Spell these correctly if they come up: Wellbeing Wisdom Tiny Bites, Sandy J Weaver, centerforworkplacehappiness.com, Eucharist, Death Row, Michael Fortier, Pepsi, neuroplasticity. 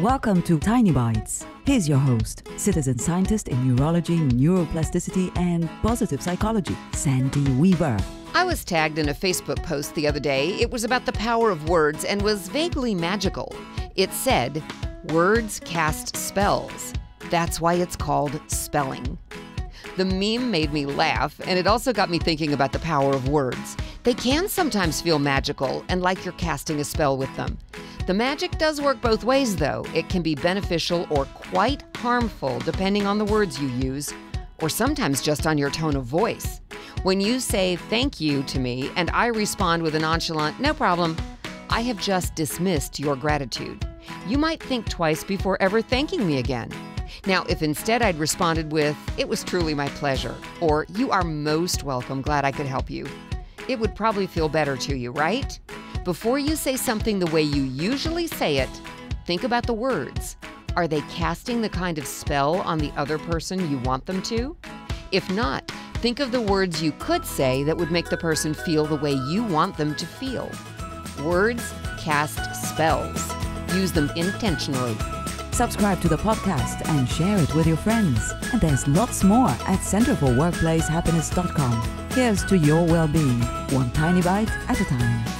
Welcome to Tiny Bites. Here's your host, citizen scientist in neurology, neuroplasticity, and positive psychology, Sandy Weaver. I was tagged in a Facebook post the other day. It was about the power of words and was vaguely magical. It said, "Words cast spells. That's why it's called spelling." The meme made me laugh, and it also got me thinking about the power of words. They can sometimes feel magical and like you're casting a spell with them. The magic does work both ways, though. It can be beneficial or quite harmful depending on the words you use, or sometimes just on your tone of voice. When you say thank you to me and I respond with a nonchalant, "No problem," I have just dismissed your gratitude. You might think twice before ever thanking me again. Now, if instead I'd responded with, "It was truly my pleasure," or "You are most welcome, glad I could help you," it would probably feel better to you, right? Before you say something the way you usually say it, think about the words. Are they casting the kind of spell on the other person you want them to? If not, think of the words you could say that would make the person feel the way you want them to feel. Words cast spells. Use them intentionally. Subscribe to the podcast and share it with your friends. And there's lots more at centerforworkplacehappiness.com. Here's to your well-being, one tiny bite at a time.